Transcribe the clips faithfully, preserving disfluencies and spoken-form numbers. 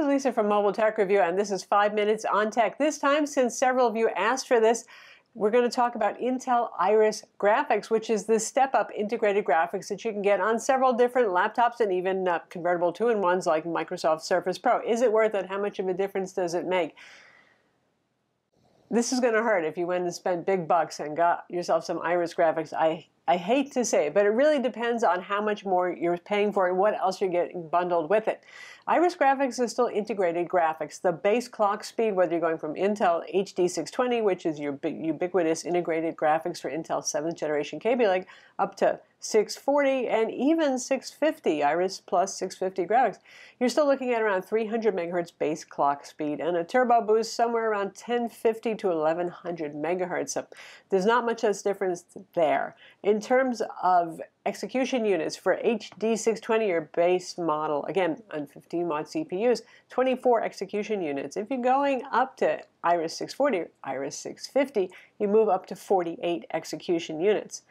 is Lisa from Mobile Tech Review, and this is Five Minutes on Tech. This time, since several of you asked for this, we're going to talk about Intel Iris Graphics, which is this step-up integrated graphics that you can get on several different laptops and even uh, convertible two-in-ones like Microsoft Surface Pro. Is it worth it? How much of a difference does it make? This is going to hurt if you went and spent big bucks and got yourself some Iris Graphics. I, I hate to say it, but it really depends on how much more you're paying for it and what else you're getting bundled with it. Iris Graphics is still integrated graphics. The base clock speed, whether you're going from Intel H D six twenty, which is your ubiquitous integrated graphics for Intel seventh generation Kaby Lake, up to six forty and even six fifty, Iris Plus six fifty graphics, you're still looking at around three hundred megahertz base clock speed and a turbo boost somewhere around ten fifty to eleven hundred megahertz. So there's not much of a difference there. In terms of execution units for H D six twenty, your base model, again, on fifteen watt C P Us, twenty-four execution units. If you're going up to Iris six forty or Iris six fifty, you move up to forty-eight execution units.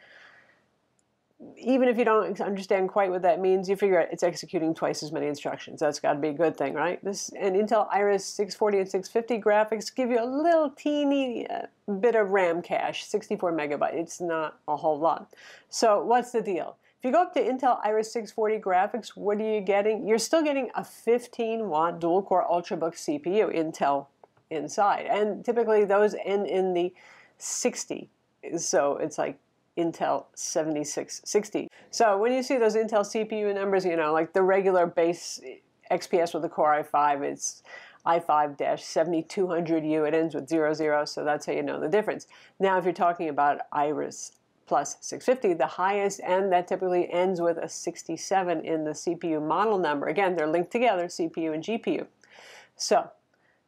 Even if you don't understand quite what that means, you figure out it's executing twice as many instructions. That's got to be a good thing, right? This and Intel Iris six forty and six fifty graphics give you a little teeny uh, bit of RAM cache, sixty-four megabytes. It's not a whole lot. So what's the deal? If you go up to Intel Iris six forty graphics, what are you getting? You're still getting a fifteen watt dual-core Ultrabook C P U, Intel inside. And typically those end in the sixty. So it's like Intel seventy-six sixty. So when you see those Intel C P U numbers, you know, like the regular base X P S with the Core i five, it's i five seventy-two hundred U, it ends with zero zero, so that's how you know the difference. Now if you're talking about Iris Plus six fifty, the highest end, that typically ends with a sixty-seven in the C P U model number. Again, they're linked together, C P U and G P U. So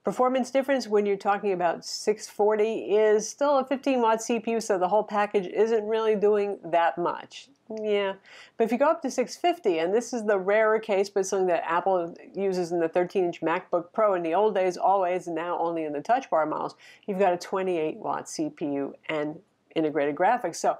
performance difference when you're talking about six forty is still a fifteen watt C P U, so the whole package isn't really doing that much. Yeah, but if you go up to six fifty, and this is the rarer case, but something that Apple uses in the thirteen inch MacBook Pro in the old days, always, and now only in the touch bar models, you've got a twenty-eight watt C P U and integrated graphics. So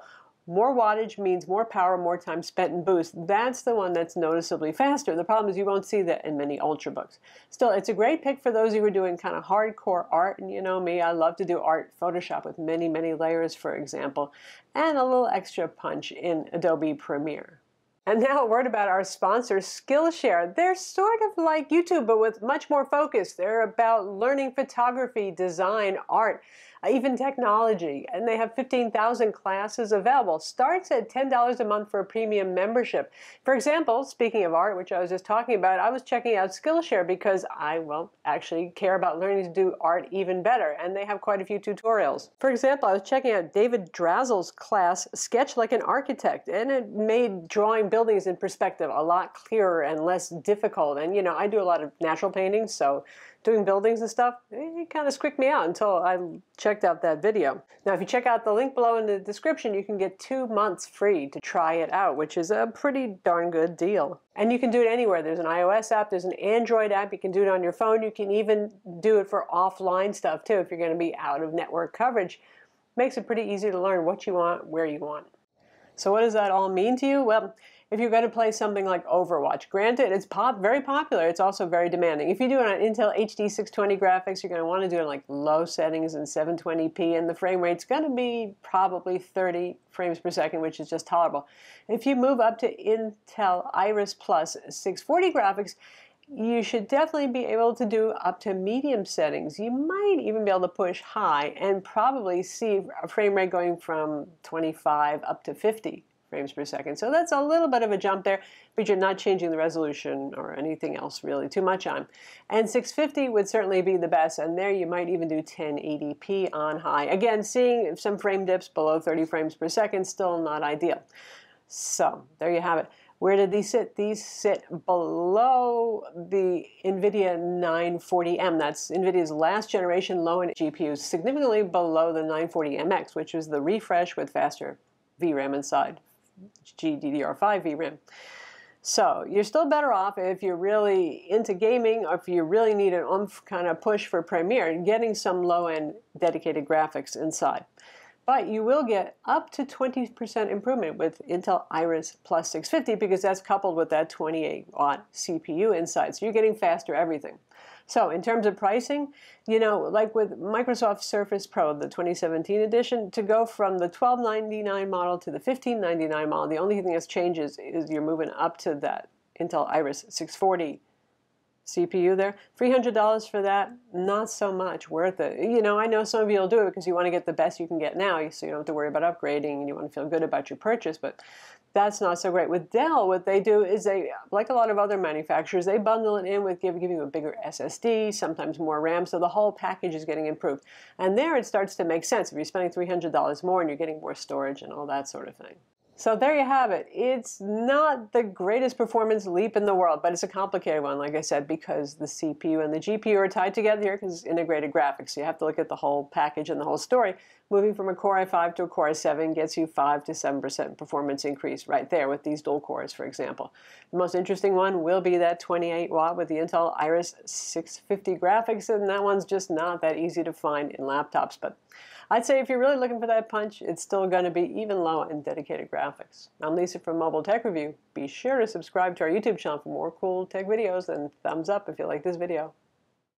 more wattage means more power, more time spent in boost. That's the one that's noticeably faster. The problem is you won't see that in many Ultrabooks. Still, it's a great pick for those who are doing kind of hardcore art. And you know me, I love to do art, Photoshop with many, many layers, for example, and a little extra punch in Adobe Premiere. And now a word about our sponsor, Skillshare. They're sort of like YouTube, but with much more focus. They're about learning photography, design, art, even technology. And they have fifteen thousand classes available. Starts at ten dollars a month for a premium membership. For example, speaking of art, which I was just talking about, I was checking out Skillshare because I, well, actually care about learning to do art even better. And they have quite a few tutorials. For example, I was checking out David Drazel's class, Sketch Like an Architect, and it made drawing buildings in perspective a lot clearer and less difficult. And you know, I do a lot of natural paintings, so doing buildings and stuff, it kind of squeaked me out until I checked out that video. Now if you check out the link below in the description, you can get two months free to try it out, which is a pretty darn good deal. And you can do it anywhere. There's an iOS app, there's an Android app, you can do it on your phone, you can even do it for offline stuff too if you're going to be out of network coverage. Makes it pretty easy to learn what you want, where you want. So what does that all mean to you? Well, if you're going to play something like Overwatch, granted, it's pop very popular, it's also very demanding. If you do it on Intel H D six twenty graphics, you're going to want to do it in like low settings and seven twenty p, and the frame rate's going to be probably thirty frames per second, which is just tolerable. If you move up to Intel Iris Plus six forty graphics, you should definitely be able to do up to medium settings. You might even be able to push high and probably see a frame rate going from twenty-five up to fifty frames per second. So that's a little bit of a jump there, but you're not changing the resolution or anything else really too much on. And six fifty would certainly be the best, and there you might even do ten eighty p on high. Again, seeing some frame dips below thirty frames per second, still not ideal. So there you have it. Where did these sit? These sit below the NVIDIA nine forty M. That's NVIDIA's last generation low-end G P Us, significantly below the nine forty M X, which was the refresh with faster V RAM inside, G D D R five V RAM. So you're still better off if you're really into gaming or if you really need an oomph kind of push for Premiere, and getting some low-end dedicated graphics inside. But you will get up to twenty percent improvement with Intel Iris Plus six fifty because that's coupled with that twenty-eight watt C P U inside. So you're getting faster everything. So in terms of pricing, you know, like with Microsoft Surface Pro, the twenty seventeen edition, to go from the twelve ninety-nine model to the fifteen ninety-nine model, the only thing that's changed is, is you're moving up to that Intel Iris six forty C P U there. three hundred dollars for that, not so much worth it. You know, I know some of you will do it because you want to get the best you can get now, so you don't have to worry about upgrading and you want to feel good about your purchase, but that's not so great. With Dell, what they do is they, like a lot of other manufacturers, they bundle it in with give, giving you a bigger S S D, sometimes more RAM, so the whole package is getting improved. And there it starts to make sense if you're spending three hundred dollars more and you're getting more storage and all that sort of thing. So there you have it. It's not the greatest performance leap in the world, but it's a complicated one, like I said, because the C P U and the G P U are tied together here because it's integrated graphics. So you have to look at the whole package and the whole story. Moving from a Core i five to a Core i seven gets you five to seven percent performance increase right there with these dual cores, for example. The most interesting one will be that twenty-eight watt with the Intel Iris six fifty graphics, and that one's just not that easy to find in laptops. But I'd say if you're really looking for that punch, it's still going to be even lower in dedicated graphics. I'm Lisa from Mobile Tech Review. Be sure to subscribe to our YouTube channel for more cool tech videos, and thumbs up if you like this video.